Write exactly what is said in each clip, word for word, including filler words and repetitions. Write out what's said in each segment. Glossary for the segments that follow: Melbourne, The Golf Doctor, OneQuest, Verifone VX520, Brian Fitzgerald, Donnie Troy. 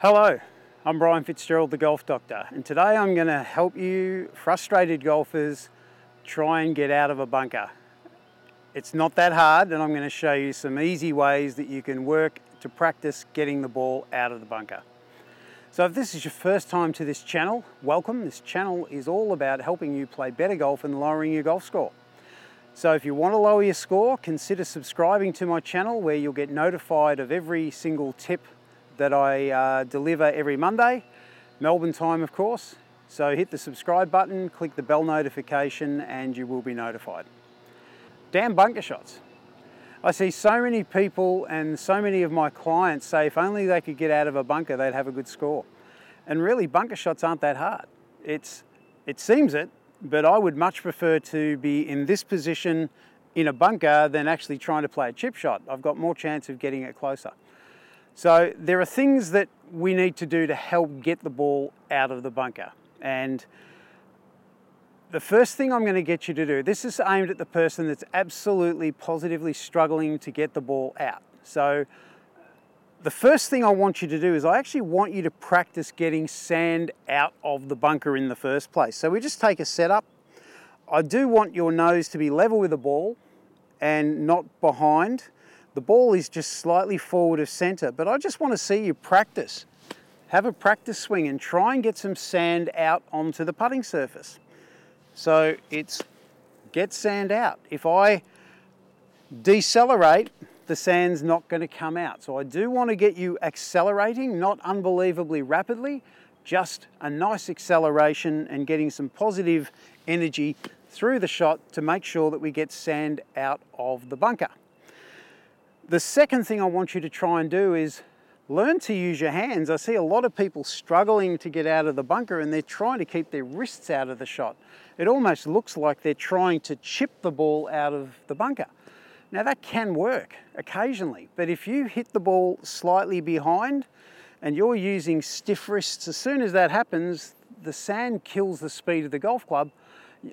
Hello, I'm Brian Fitzgerald, the Golf Doctor, and today I'm going to help you frustrated golfers try and get out of a bunker. It's not that hard, and I'm going to show you some easy ways that you can work to practice getting the ball out of the bunker. So if this is your first time to this channel, welcome. This channel is all about helping you play better golf and lowering your golf score. So if you want to lower your score, consider subscribing to my channel where you'll get notified of every single tip that I uh, deliver every Monday, Melbourne time of course. So hit the subscribe button, click the bell notification and you will be notified. Damn bunker shots. I see so many people and so many of my clients say if only they could get out of a bunker they'd have a good score. And really bunker shots aren't that hard. It's, it seems it, but I would much prefer to be in this position in a bunker than actually trying to play a chip shot. I've got more chance of getting it closer. So there are things that we need to do to help get the ball out of the bunker. And the first thing I'm going to get you to do, this is aimed at the person that's absolutely positively struggling to get the ball out. So the first thing I want you to do is I actually want you to practice getting sand out of the bunker in the first place. So we just take a setup. I do want your nose to be level with the ball and not behind. The ball is just slightly forward of center, but I just want to see you practice. Have a practice swing and try and get some sand out onto the putting surface. So it's get sand out. If I decelerate, the sand's not going to come out. So I do want to get you accelerating, not unbelievably rapidly, just a nice acceleration and getting some positive energy through the shot to make sure that we get sand out of the bunker. The second thing I want you to try and do is learn to use your hands. I see a lot of people struggling to get out of the bunker and they're trying to keep their wrists out of the shot. It almost looks like they're trying to chip the ball out of the bunker. Now that can work occasionally, but if you hit the ball slightly behind and you're using stiff wrists, as soon as that happens, the sand kills the speed of the golf club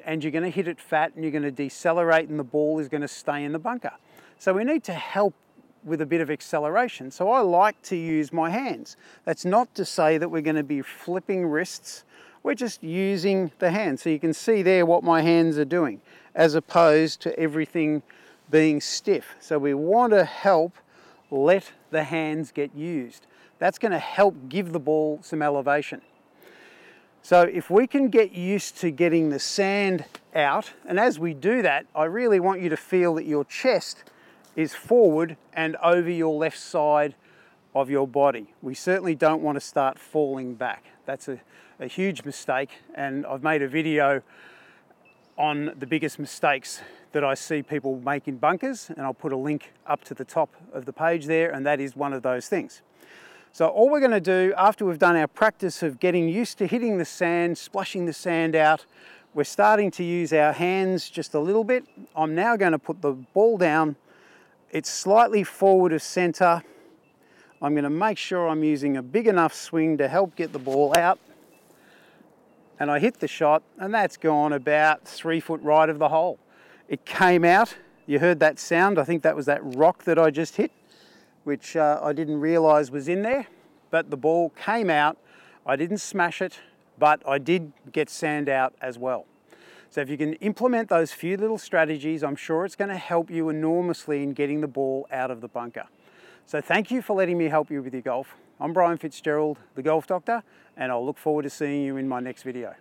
and you're going to hit it fat and you're going to decelerate and the ball is going to stay in the bunker. So we need to help with a bit of acceleration. So I like to use my hands. That's not to say that we're going to be flipping wrists. We're just using the hands. So you can see there what my hands are doing as opposed to everything being stiff. So we want to help let the hands get used. That's going to help give the ball some elevation. So if we can get used to getting the sand out, and as we do that, I really want you to feel that your chest is forward and over your left side of your body. We certainly don't want to start falling back. That's a, a huge mistake, and I've made a video on the biggest mistakes that I see people make in bunkers, and I'll put a link up to the top of the page there, and that is one of those things. So all we're going to do after we've done our practice of getting used to hitting the sand, splashing the sand out, we're starting to use our hands just a little bit. I'm now going to put the ball down. It's slightly forward of center. I'm going to make sure I'm using a big enough swing to help get the ball out. And I hit the shot and that's gone about three foot right of the hole. It came out. You heard that sound. I think that was that rock that I just hit, which uh, I didn't realize was in there, but the ball came out. I didn't smash it, but I did get sand out as well. So if you can implement those few little strategies, I'm sure it's going to help you enormously in getting the ball out of the bunker. So thank you for letting me help you with your golf. I'm Brian Fitzgerald, the Golf Doctor, and I'll look forward to seeing you in my next video.